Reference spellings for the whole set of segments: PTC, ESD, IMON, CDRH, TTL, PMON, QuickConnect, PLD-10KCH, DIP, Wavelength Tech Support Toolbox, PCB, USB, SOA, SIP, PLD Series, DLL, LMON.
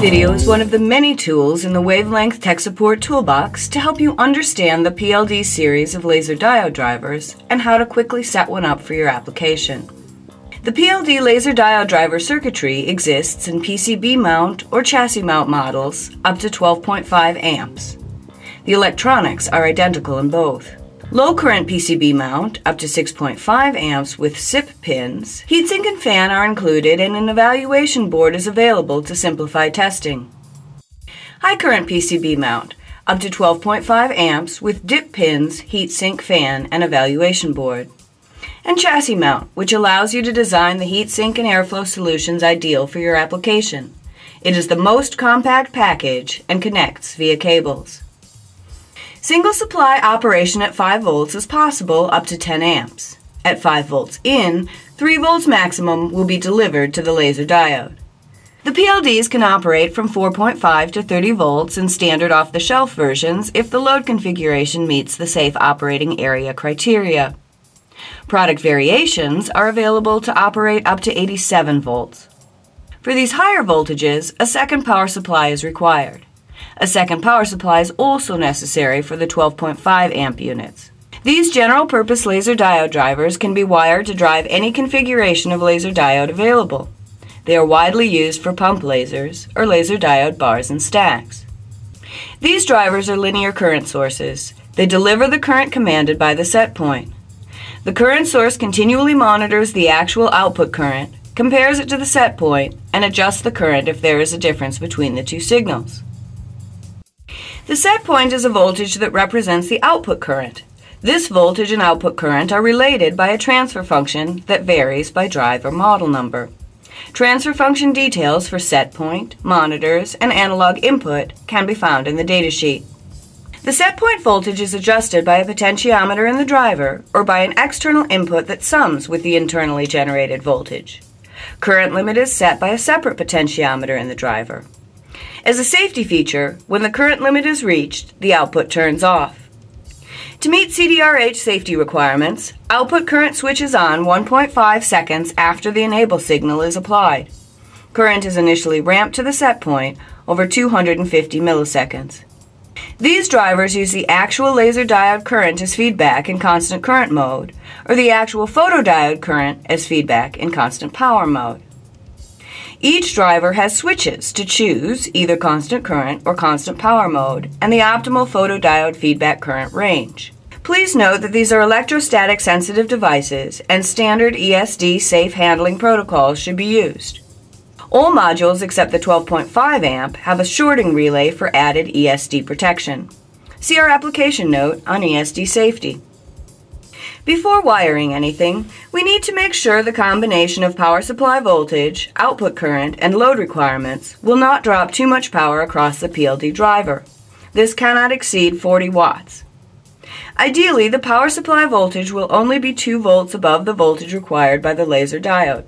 video is one of the many tools in the Wavelength Tech Support Toolbox to help you understand the PLD series of laser diode drivers and how to quickly set one up for your application. The PLD laser diode driver circuitry exists in PCB mount or chassis mount models up to 12.5 amps. The electronics are identical in both. Low current PCB mount, up to 6.5 amps with SIP pins, heatsink and fan are included, and an evaluation board is available to simplify testing. High current PCB mount, up to 12.5 amps with DIP pins, heatsink, fan, and evaluation board. And chassis mount, which allows you to design the heatsink and airflow solutions ideal for your application. It is the most compact package and connects via cables. Single supply operation at 5 volts is possible up to 10 amps. At 5 volts in, 3 volts maximum will be delivered to the laser diode. The PLDs can operate from 4.5 to 30 volts in standard off-the-shelf versions if the load configuration meets the safe operating area criteria. Product variations are available to operate up to 87 volts. For these higher voltages, a second power supply is required. A second power supply is also necessary for the 12.5 amp units. These general-purpose laser diode drivers can be wired to drive any configuration of laser diode available. They are widely used for pump lasers or laser diode bars and stacks. These drivers are linear current sources. They deliver the current commanded by the set point. The current source continually monitors the actual output current, compares it to the set point, and adjusts the current if there is a difference between the two signals. The set point is a voltage that represents the output current. This voltage and output current are related by a transfer function that varies by drive or model number. Transfer function details for set point, monitors, and analog input can be found in the datasheet. The set point voltage is adjusted by a potentiometer in the driver or by an external input that sums with the internally generated voltage. Current limit is set by a separate potentiometer in the driver. As a safety feature, when the current limit is reached, the output turns off. To meet CDRH safety requirements, output current switches on 1.5 seconds after the enable signal is applied. Current is initially ramped to the set point over 250 milliseconds. These drivers use the actual laser diode current as feedback in constant current mode, or the actual photodiode current as feedback in constant power mode. Each driver has switches to choose either constant current or constant power mode and the optimal photodiode feedback current range. Please note that these are electrostatic sensitive devices and standard ESD safe handling protocols should be used. All modules except the 12.5 amp have a shorting relay for added ESD protection. See our application note on ESD safety. Before wiring anything, we need to make sure the combination of power supply voltage, output current, and load requirements will not drop too much power across the PLD driver. This cannot exceed 40 watts. Ideally, the power supply voltage will only be 2 volts above the voltage required by the laser diode.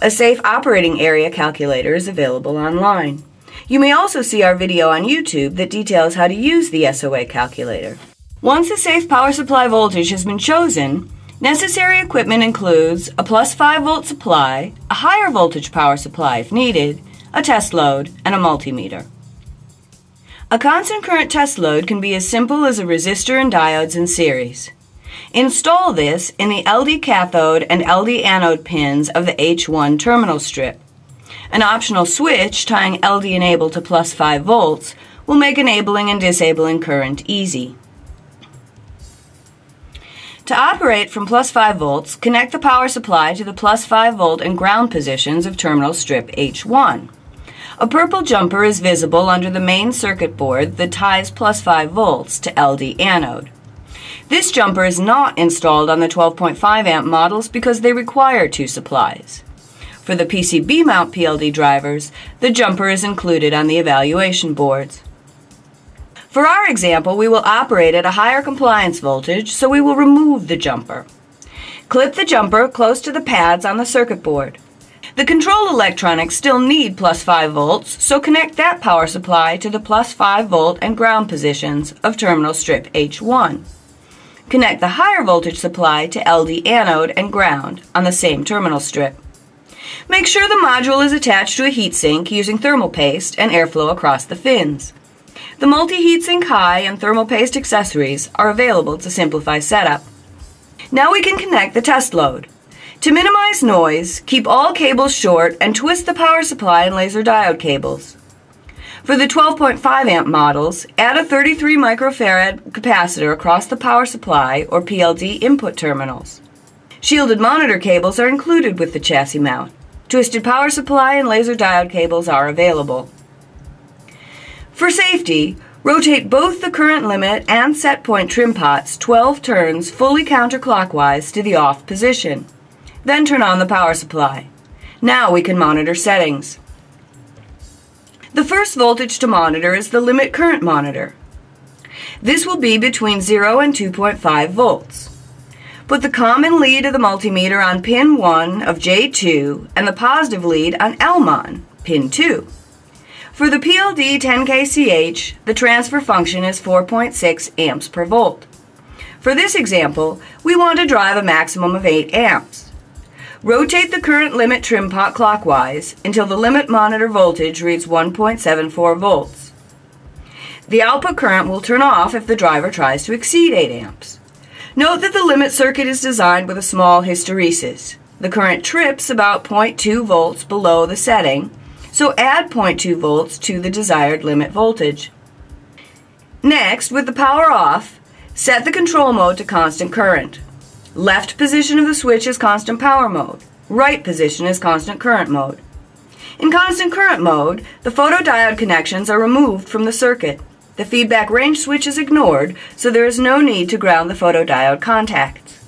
A safe operating area calculator is available online. You may also see our video on YouTube that details how to use the SOA calculator. Once the safe power supply voltage has been chosen, necessary equipment includes a plus 5 volt supply, a higher voltage power supply if needed, a test load, and a multimeter. A constant current test load can be as simple as a resistor and diodes in series. Install this in the LD cathode and LD anode pins of the H1 terminal strip. An optional switch tying LD enable to plus 5 volts will make enabling and disabling current easy. To operate from plus 5 volts, connect the power supply to the plus 5 volt and ground positions of terminal strip H1. A purple jumper is visible under the main circuit board that ties plus 5 volts to LD anode. This jumper is not installed on the 12.5 amp models because they require 2 supplies. For the PCB mount PLD drivers, the jumper is included on the evaluation boards. For our example, we will operate at a higher compliance voltage, so we will remove the jumper. Clip the jumper close to the pads on the circuit board. The control electronics still need plus 5 volts, so connect that power supply to the plus 5 volt and ground positions of terminal strip H1. Connect the higher voltage supply to LD anode and ground on the same terminal strip. Make sure the module is attached to a heatsink using thermal paste and airflow across the fins. The multi-heatsink high and thermal paste accessories are available to simplify setup. Now we can connect the test load. To minimize noise, keep all cables short and twist the power supply and laser diode cables. For the 12.5 amp models, add a 33 microfarad capacitor across the power supply or PLD input terminals. Shielded monitor cables are included with the chassis mount. Twisted power supply and laser diode cables are available. For safety, rotate both the current limit and set point trim pots 12 turns fully counterclockwise to the off position. Then turn on the power supply. Now we can monitor settings. The first voltage to monitor is the limit current monitor. This will be between 0 and 2.5 volts. Put the common lead of the multimeter on pin 1 of J2 and the positive lead on LMON, pin 2. For the PLD-10KCH, the transfer function is 4.6 amps per volt. For this example, we want to drive a maximum of 8 amps. Rotate the current limit trim pot clockwise until the limit monitor voltage reads 1.74 volts. The output current will turn off if the driver tries to exceed 8 amps. Note that the limit circuit is designed with a small hysteresis. The current trips about 0.2 volts below the setting, so add 0.2 volts to the desired limit voltage. Next, with the power off, set the control mode to constant current. Left position of the switch is constant power mode. Right position is constant current mode. In constant current mode, the photodiode connections are removed from the circuit. The feedback range switch is ignored, so there is no need to ground the photodiode contacts.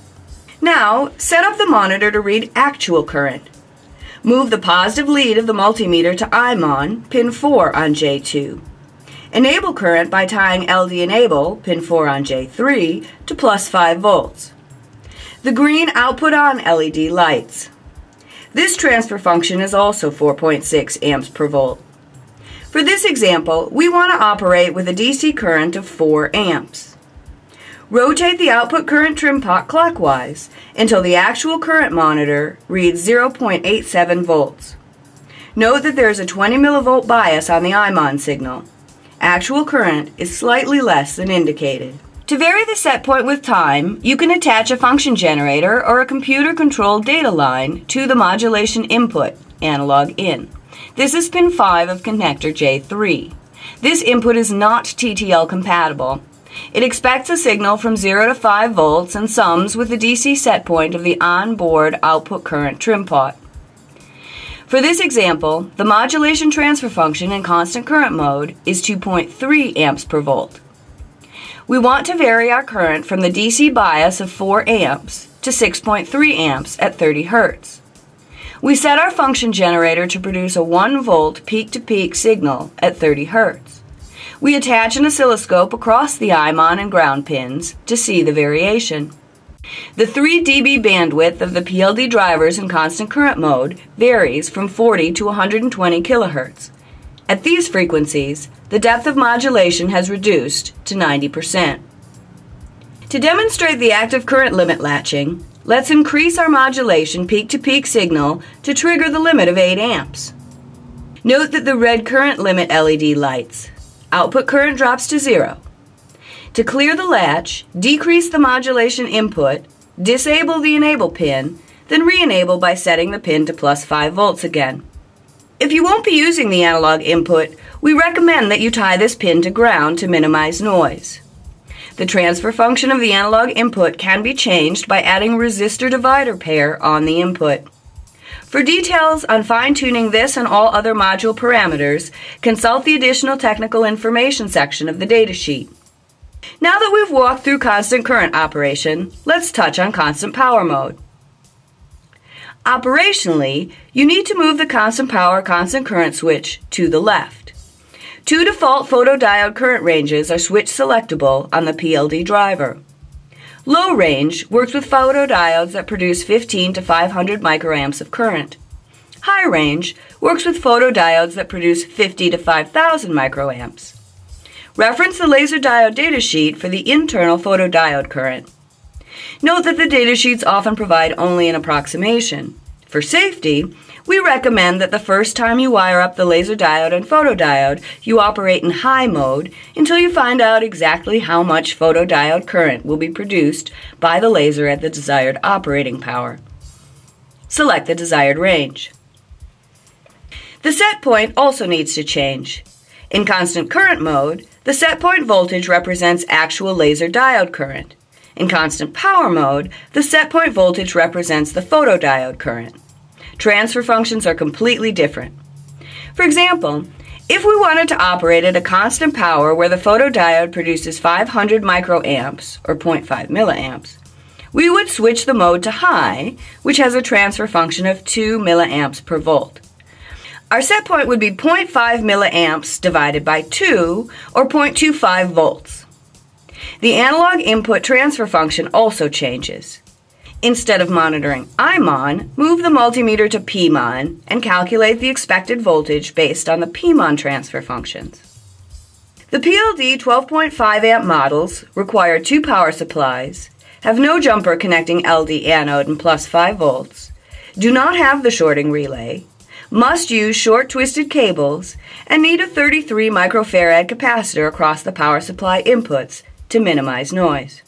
Now, set up the monitor to read actual current. Move the positive lead of the multimeter to IMON, pin 4 on J2. Enable current by tying LD enable, pin 4 on J3, to plus 5 volts. The green output on LED lights. This transfer function is also 4.6 amps per volt. For this example, we want to operate with a DC current of 4 amps. Rotate the output current trim pot clockwise until the actual current monitor reads 0.87 volts. Note that there is a 20 millivolt bias on the IMON signal. Actual current is slightly less than indicated. To vary the set point with time, you can attach a function generator or a computer-controlled data line to the modulation input, analog in. This is pin 5 of connector J3. This input is not TTL compatible. It expects a signal from 0 to 5 volts and sums with the DC set point of the onboard output current trim pot. For this example, the modulation transfer function in constant current mode is 2.3 amps per volt. We want to vary our current from the DC bias of 4 amps to 6.3 amps at 30 Hz. We set our function generator to produce a 1 volt peak-to-peak signal at 30 Hz. We attach an oscilloscope across the IMON and ground pins to see the variation. The 3 dB bandwidth of the PLD drivers in constant current mode varies from 40 to 120 kHz. At these frequencies, the depth of modulation has reduced to 90%. To demonstrate the active current limit latching, let's increase our modulation peak-to-peak signal to trigger the limit of 8 amps. Note that the red current limit LED lights. Output current drops to 0. To clear the latch, decrease the modulation input, disable the enable pin, then re-enable by setting the pin to plus 5 volts again. If you won't be using the analog input, we recommend that you tie this pin to ground to minimize noise. The transfer function of the analog input can be changed by adding resistor-divider pair on the input. For details on fine-tuning this and all other module parameters, consult the additional technical information section of the datasheet. Now that we've walked through constant current operation, let's touch on constant power mode. Operationally, you need to move the constant power, constant current switch to the left. 2 default photodiode current ranges are switch selectable on the PLD driver. Low range works with photodiodes that produce 15 to 500 microamps of current. High range works with photodiodes that produce 50 to 5,000 microamps. Reference the laser diode datasheet for the internal photodiode current. Note that the datasheets often provide only an approximation. For safety, We recommend that the first time you wire up the laser diode and photodiode, you operate in high mode until you find out exactly how much photodiode current will be produced by the laser at the desired operating power. Select the desired range. The set point also needs to change. In constant current mode, the set point voltage represents actual laser diode current. In constant power mode, the set point voltage represents the photodiode current. Transfer functions are completely different. For example, if we wanted to operate at a constant power where the photodiode produces 500 microamps, or 0.5 milliamps, we would switch the mode to high, which has a transfer function of 2 milliamps per volt. Our set point would be 0.5 milliamps divided by 2, or 0.25 volts. The analog input transfer function also changes. Instead of monitoring IMON, move the multimeter to PMON and calculate the expected voltage based on the PMON transfer functions. The PLD 12.5 amp models require 2 power supplies, have no jumper connecting LD anode and +5 volts, do not have the shorting relay, must use short twisted cables, and need a 33 microfarad capacitor across the power supply inputs to minimize noise.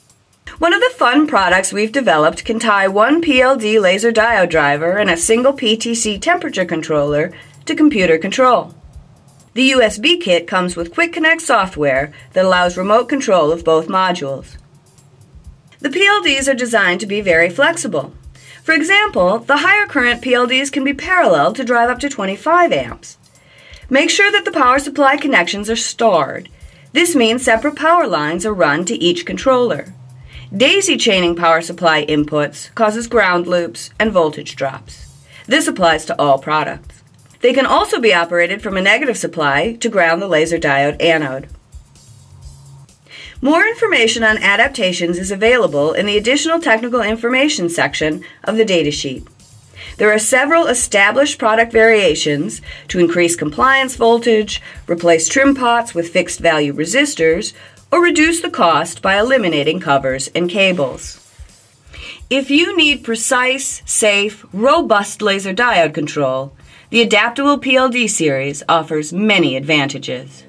One of the fun products we've developed can tie one PLD laser diode driver and a single PTC temperature controller to computer control. The USB kit comes with QuickConnect software that allows remote control of both modules. The PLDs are designed to be very flexible. For example, the higher current PLDs can be parallel to drive up to 25 amps. Make sure that the power supply connections are starred. This means separate power lines are run to each controller. Daisy chaining power supply inputs causes ground loops and voltage drops. This applies to all products. They can also be operated from a negative supply to ground the laser diode anode. More information on adaptations is available in the additional technical information section of the datasheet. There are several established product variations to increase compliance voltage, replace trim pots with fixed value resistors, or reduce the cost by eliminating covers and cables. If you need precise, safe, robust laser diode control, the adaptable PLD series offers many advantages.